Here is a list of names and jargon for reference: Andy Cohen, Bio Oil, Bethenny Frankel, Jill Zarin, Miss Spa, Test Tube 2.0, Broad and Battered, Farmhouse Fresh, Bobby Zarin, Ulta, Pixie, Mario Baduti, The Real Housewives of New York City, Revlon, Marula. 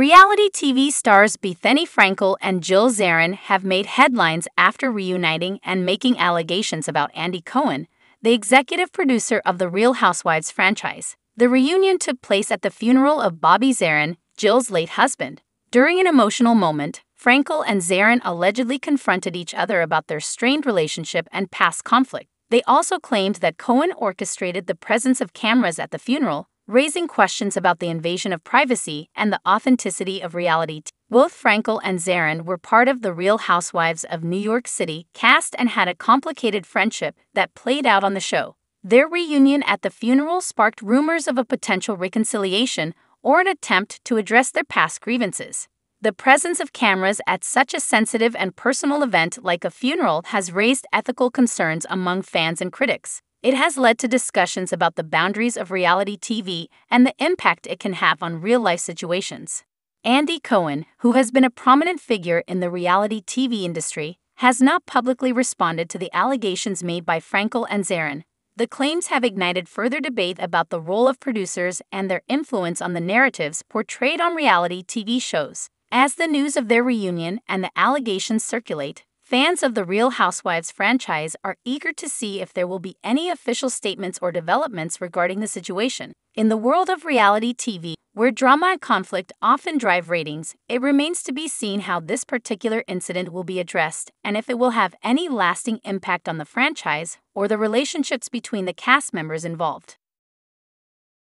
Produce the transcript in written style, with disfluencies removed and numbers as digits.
Reality TV stars Bethenny Frankel and Jill Zarin have made headlines after reuniting and making allegations about Andy Cohen, the executive producer of The Real Housewives franchise. The reunion took place at the funeral of Bobby Zarin, Jill's late husband. During an emotional moment, Frankel and Zarin allegedly confronted each other about their strained relationship and past conflict. They also claimed that Cohen orchestrated the presence of cameras at the funeral, raising questions about the invasion of privacy and the authenticity of reality. Both Frankel and Zarin were part of The Real Housewives of New York City cast and had a complicated friendship that played out on the show. Their reunion at the funeral sparked rumors of a potential reconciliation or an attempt to address their past grievances. The presence of cameras at such a sensitive and personal event like a funeral has raised ethical concerns among fans and critics. It has led to discussions about the boundaries of reality TV and the impact it can have on real-life situations. Andy Cohen, who has been a prominent figure in the reality TV industry, has not publicly responded to the allegations made by Frankel and Zarin. The claims have ignited further debate about the role of producers and their influence on the narratives portrayed on reality TV shows. As the news of their reunion and the allegations circulate, fans of the Real Housewives franchise are eager to see if there will be any official statements or developments regarding the situation. In the world of reality TV, where drama and conflict often drive ratings, it remains to be seen how this particular incident will be addressed and if it will have any lasting impact on the franchise or the relationships between the cast members involved.